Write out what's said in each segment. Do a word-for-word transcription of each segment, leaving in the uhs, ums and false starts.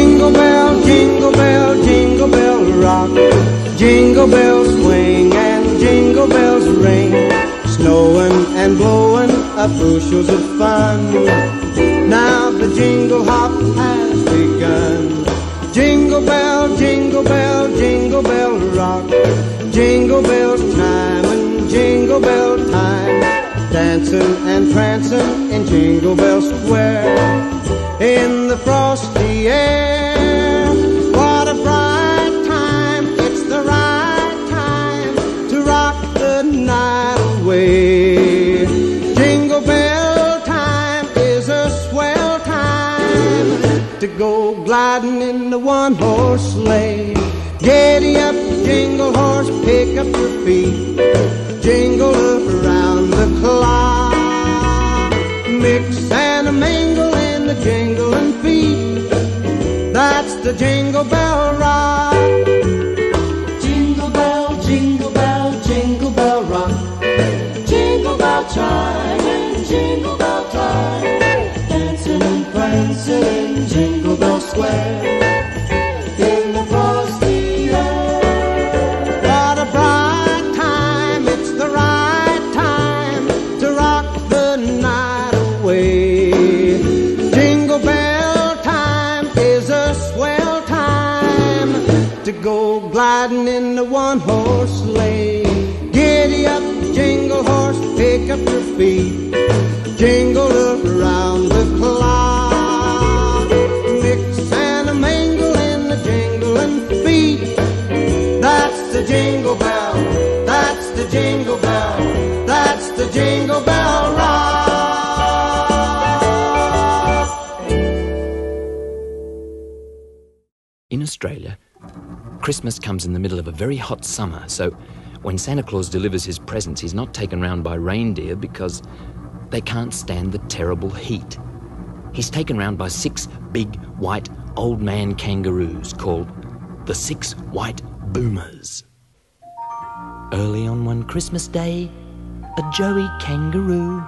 Jingle bell, jingle bell, jingle bell rock. Jingle bells swing and jingle bells ring. Snowing and blowing are bushels of fun. Now the jingle hop has begun. Jingle bell, jingle bell, jingle bell rock. Jingle bells chime and jingle bell time. Dancing and prancing in Jingle Bell Square. In the frosty air, what a bright time, it's the right time to rock the night away. Jingle bell time is a swell time to go gliding in the one-horse sleigh. Giddy up, jingle horse, pick up your feet, jingle up around the clock, mix and a mingle in the jingling feet. That's the Jingle Bell Rock. Jingle bell, jingle bell, jingle bell rock. Jingle bell chime and jingle bell time. Dancing and prancing in Jingle Bell Square. Go gliding in the one-horse sleigh. Giddy up, jingle horse, pick up your feet, jingle up around the clock, mix and a mingle in the jingling feet. That's the jingle bell, that's the jingle bell, that's the Jingle Bell Rock. In Australia, Christmas comes in the middle of a very hot summer, so when Santa Claus delivers his presents, he's not taken round by reindeer because they can't stand the terrible heat. He's taken round by six big, white, old man kangaroos called the Six White Boomers. Early on one Christmas day, a joey kangaroo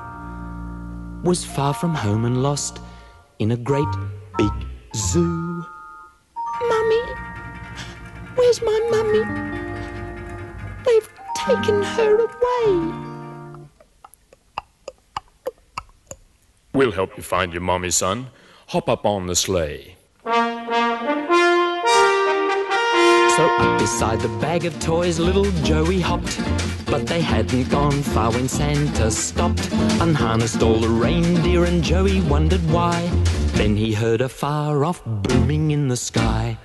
was far from home and lost in a great big zoo. Mummy! Where's my mummy? They've taken her away. We'll help you find your mummy, son. Hop up on the sleigh. So up beside the bag of toys little Joey hopped. But they hadn't gone far when Santa stopped, unharnessed all the reindeer, and Joey wondered why. Then he heard a far-off booming in the sky.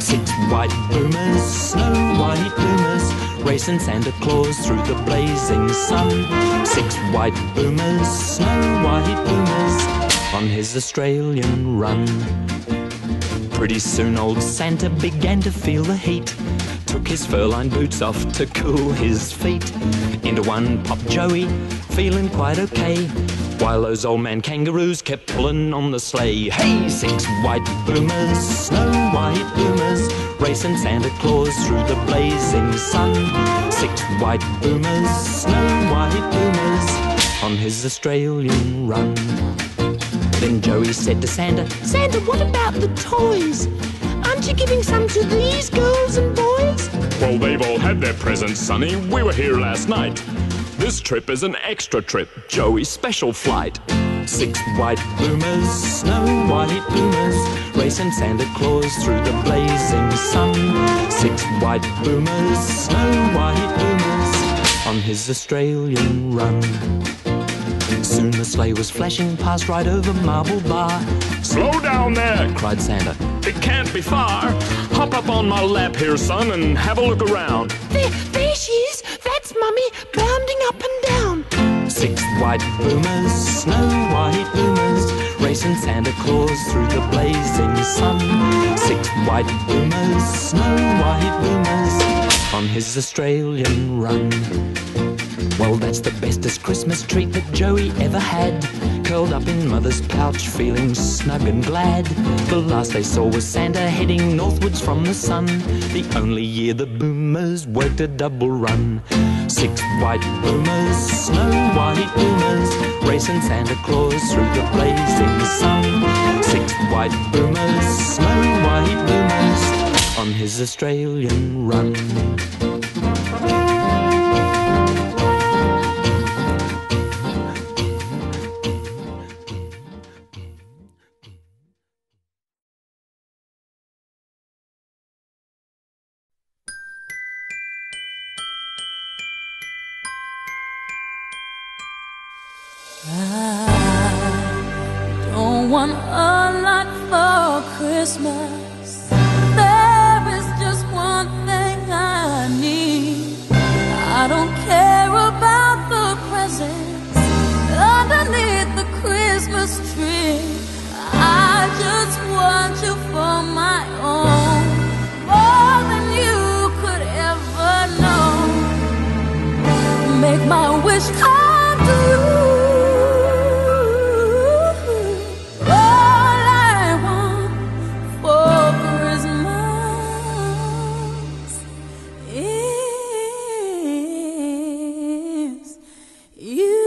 Six white boomers, snow white boomers, racing Santa Claus through the blazing sun. Six white boomers, snow white boomers, on his Australian run. Pretty soon old Santa began to feel the heat, took his fur-lined boots off to cool his feet. Into one popped Joey, feeling quite okay, while those old man kangaroos kept pulling on the sleigh. Hey, six white boomers, snow white boomers, racing Santa Claus through the blazing sun. Six white boomers, snow white boomers, on his Australian run. Then Joey said to Santa, Santa, what about the toys? Aren't you giving some to these girls and boys? Well, they've all had their presents, sonny. We were here last night. This trip is an extra trip, Joey's special flight. Six white boomers, snow white boomers, racing Santa Claus through the blazing sun. Six white boomers, snow white boomers, on his Australian run. Soon the sleigh was flashing past right over Marble Bar. Slow down there, cried Santa. It can't be far. Hop up on my lap here, son, and have a look around. There, there she is. That's Mummy, bounding up and down. Six white boomers, snow white boomers, racing Santa Claus through the blazing sun. Six white boomers, snow white boomers, on his Australian run. Well, that's the bestest Christmas treat that Joey ever had. curled up in mother's pouch, feeling snug and glad. The last they saw was Santa heading northwards from the sun. The only year the boomers worked a double run. Six white boomers, snow white boomers, racing Santa Claus through the blazing sun. Six white boomers, snow white boomers, on his Australian run. I don't want a lot for Christmas. There is just one thing I need. I don't care about the presents underneath the Christmas tree. I just want you for my own, more than you could ever know. Make my wish come true. You